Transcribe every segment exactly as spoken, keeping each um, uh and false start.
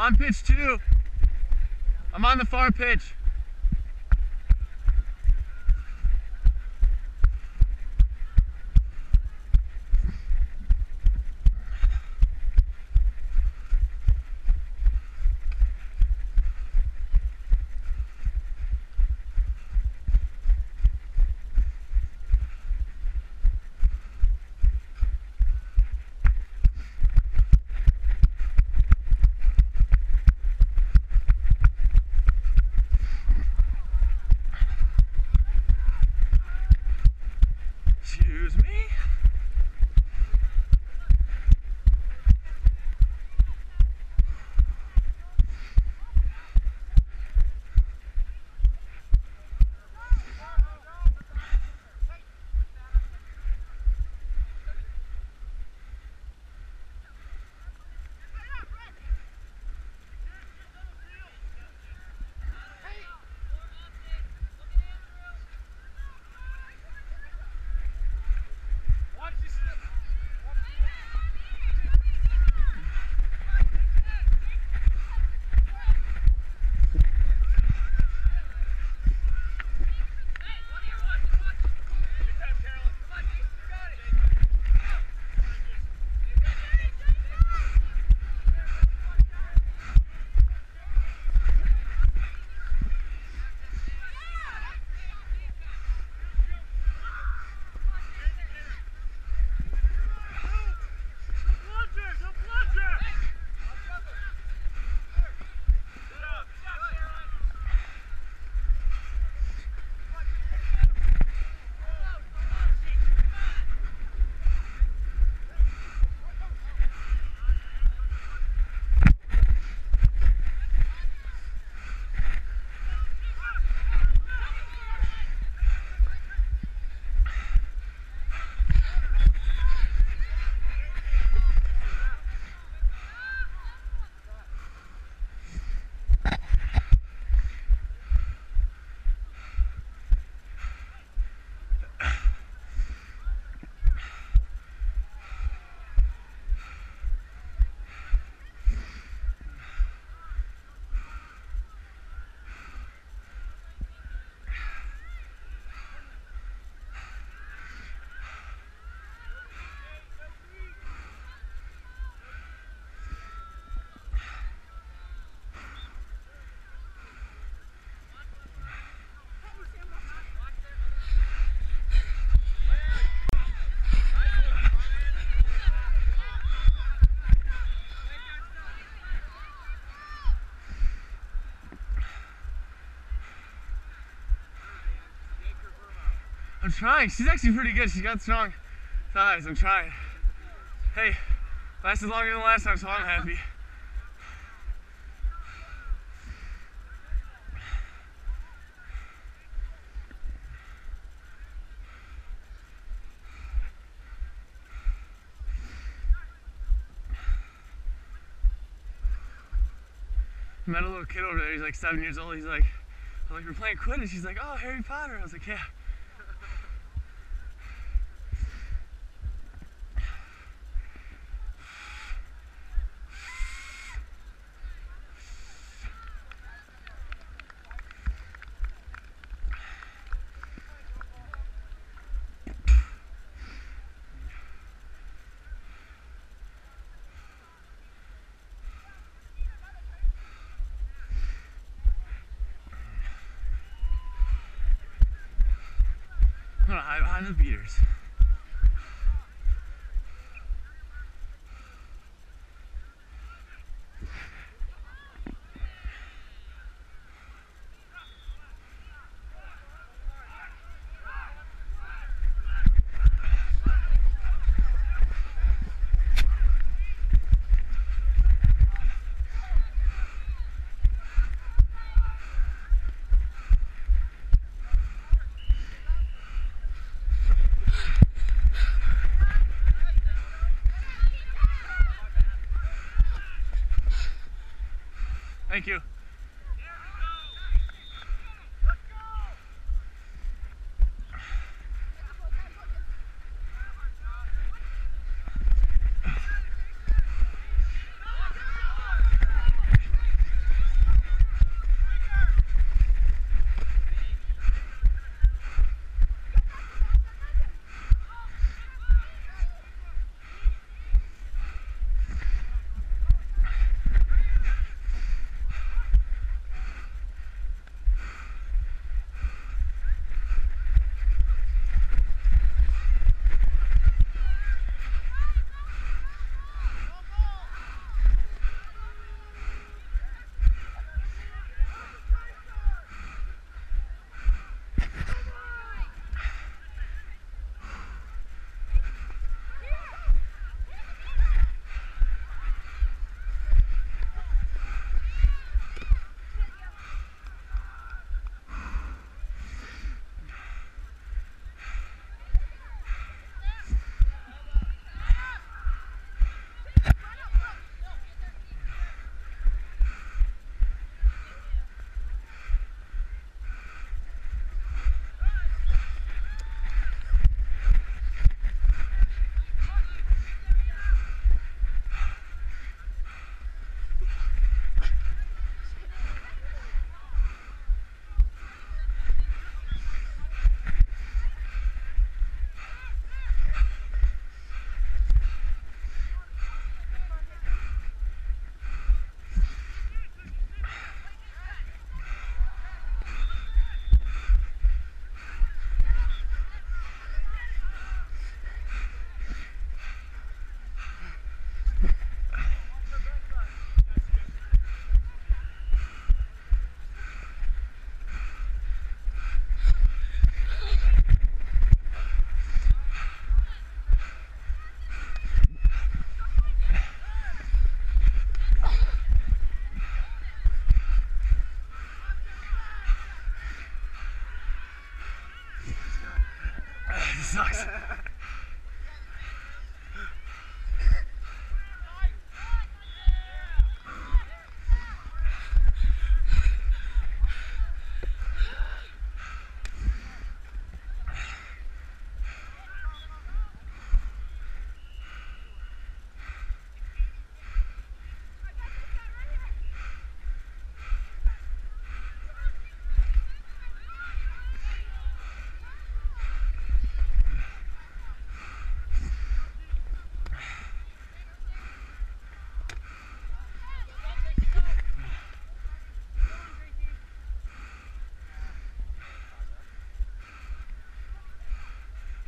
I'm on pitch two. I'm on the far pitch. I'm trying. She's actually pretty good. She's got strong thighs. I'm trying. Hey, lasted longer than last time, so I'm happy. I met a little kid over there. He's like seven years old. He's like, I'm like, we're playing Quidditch. She's like, oh, Harry Potter. I was like, yeah. Behind the beaters. Thank you.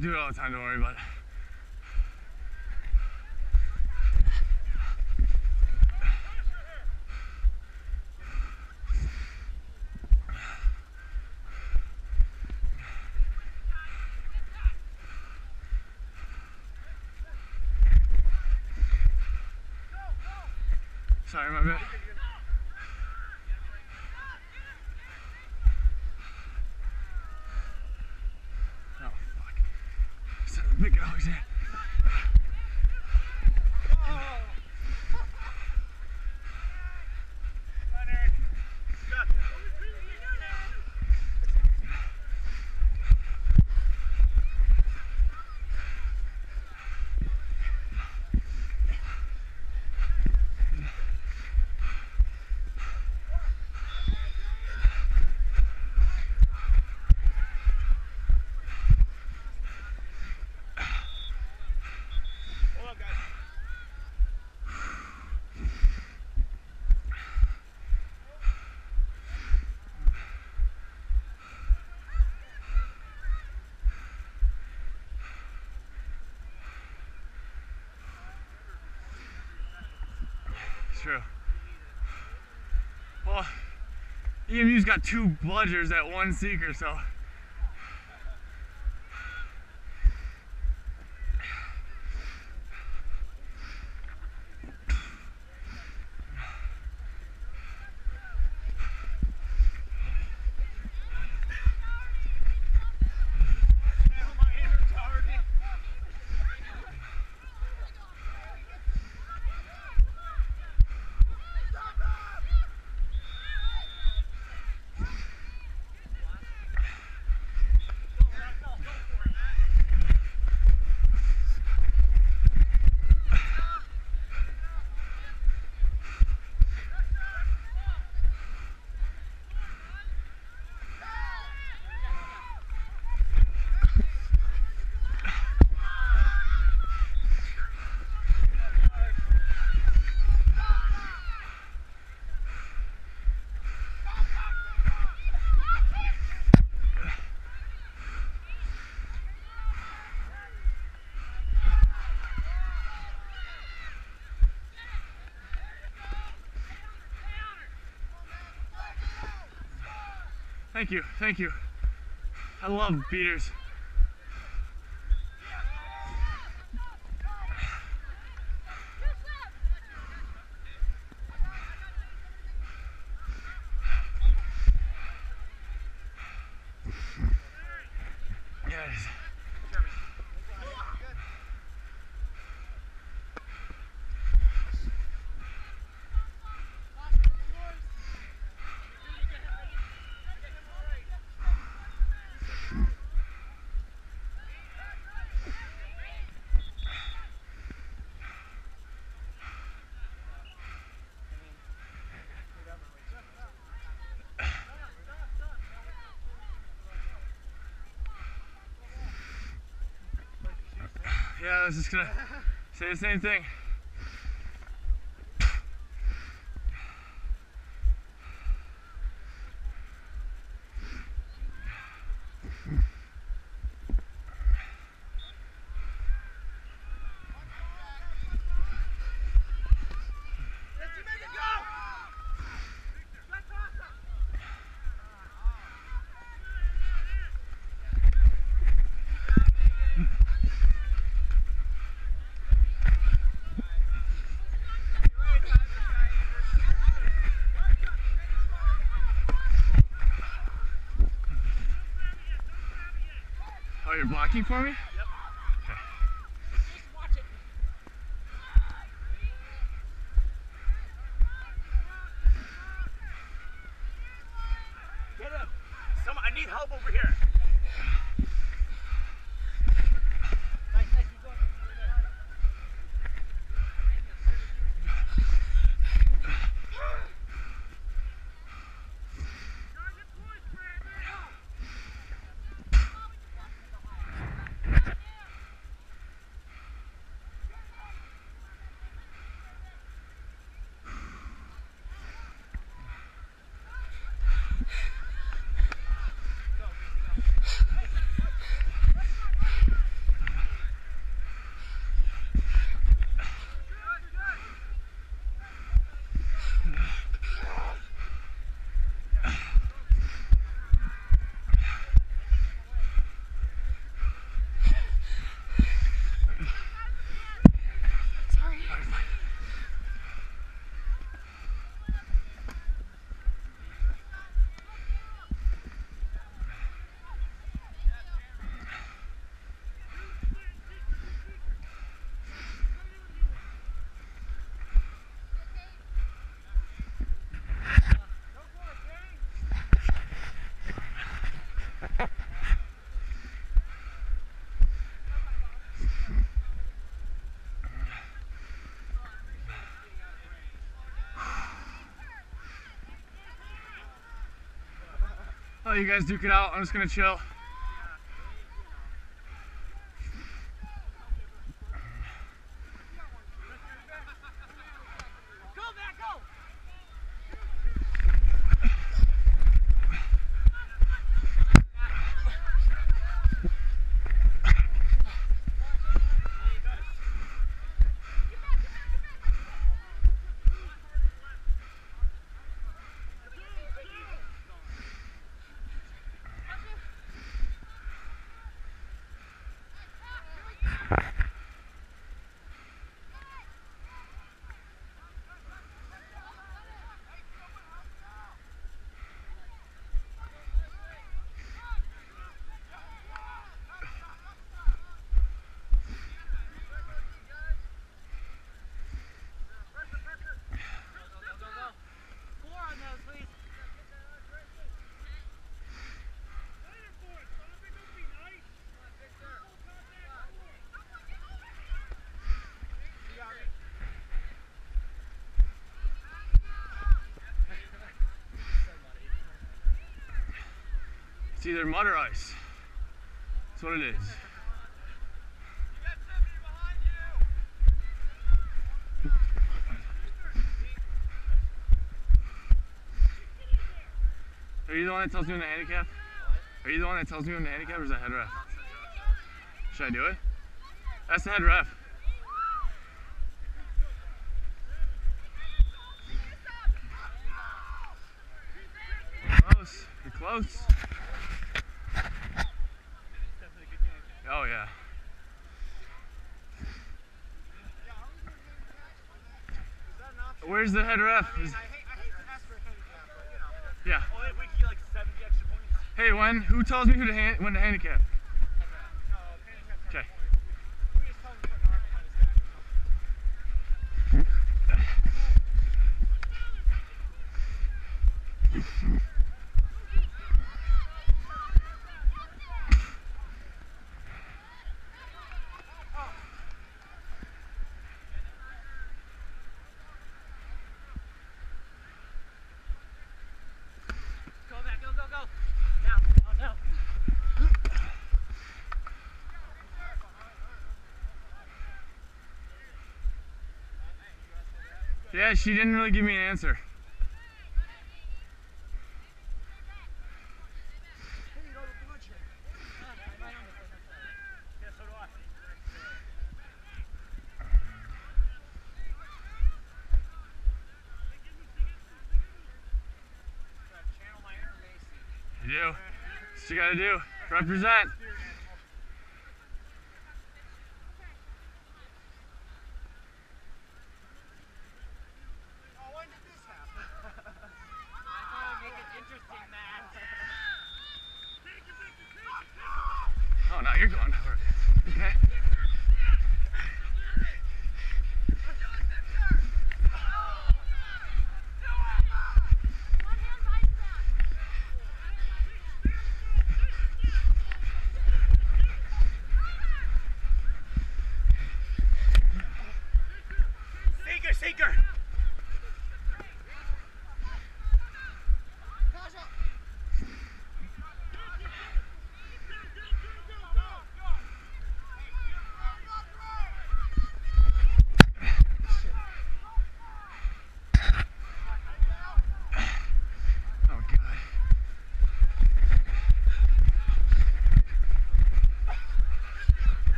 do it all the time, don't worry about it. Sorry, my bad. Oh, fuck. So big dogs in. True. Well, E M U's got two bludgers at one seeker, so thank you, thank you. I love beaters. Yeah, I was just gonna say the same thing. You're blocking for me? Yep. Okay. Just watch it. Get up. Some, I need help over here. let you guys duke it out. I'm just going to chill. It's either mud or ice. That's what it is. Are you the one that tells me in the handicap? Are you the one that tells me in the handicap, or is that head ref? Should I do it? That's the head ref. Close. You're close. Oh yeah. Where's the head ref? I mean, I hate, I hate to ask for a handicap, but you know. Yeah. Oh, we get like seventy extra points. Hey, when? Who tells me who to hand, when to handicap? Okay. We just tell them to put an arm behind his back or something. Yeah, she didn't really give me an answer. You do. That's what you gotta do. Represent.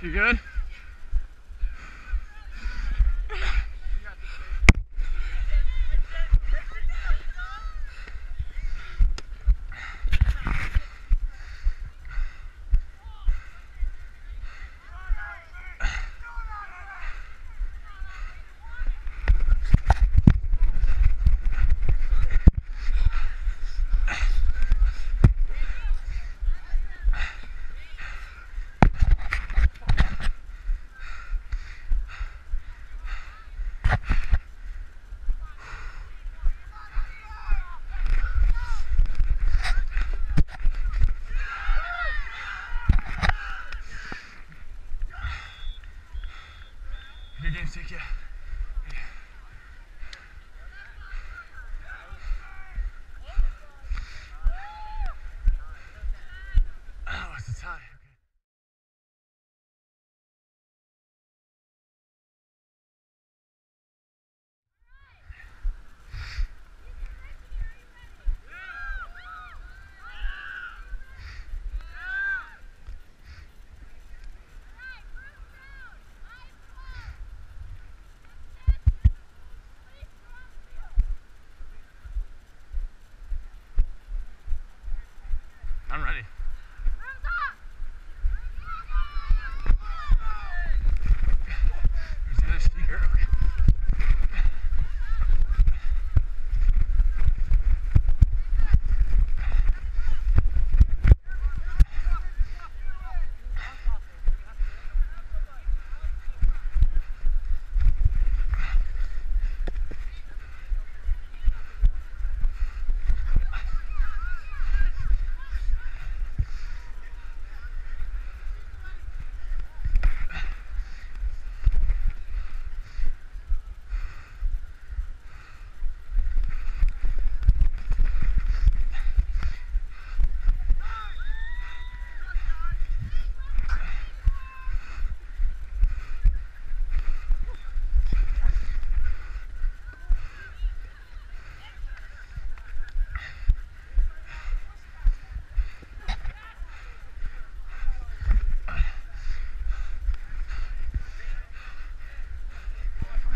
You good? take care. Oh, it's the time.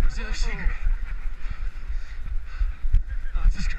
Where's the other secret? Oh, it's this girl.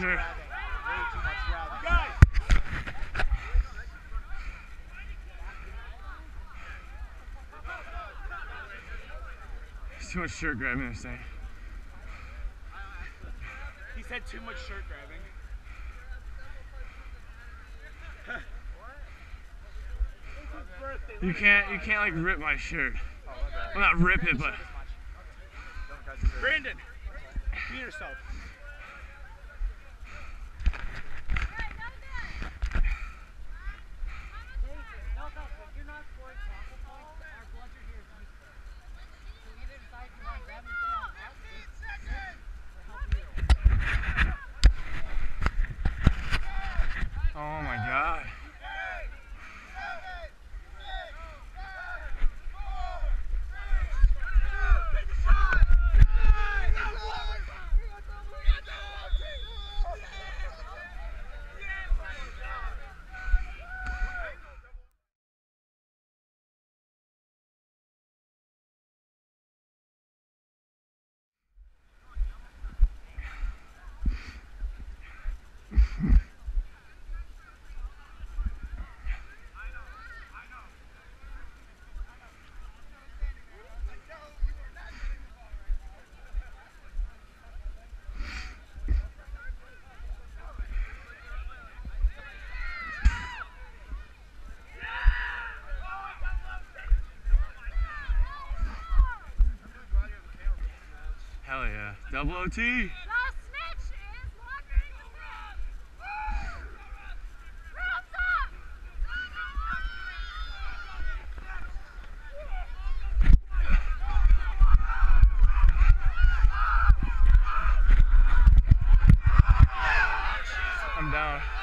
Sure. too much shirt grabbing today. He said too much shirt grabbing. You can't, you can't like rip my shirt. Well, not rip it, but. Brandon, be yourself. Oh my God. Hell yeah. Double O T. I'm down.